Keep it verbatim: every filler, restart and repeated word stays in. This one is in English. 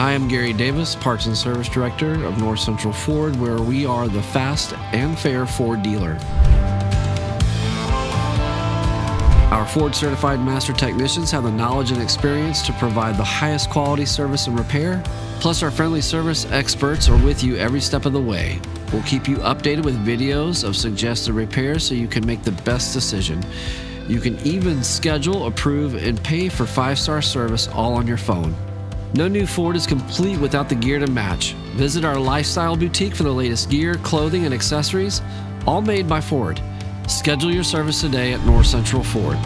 I am Gary Davis, Parts and Service Director of North Central Ford, where we are the fast and fair Ford dealer. Our Ford certified master technicians have the knowledge and experience to provide the highest quality service and repair, plus our friendly service experts are with you every step of the way. We'll keep you updated with videos of suggested repairs so you can make the best decision. You can even schedule, approve, and pay for five-star service all on your phone. No new Ford is complete without the gear to match. Visit our lifestyle boutique for the latest gear, clothing, and accessories, all made by Ford. Schedule your service today at North Central Ford.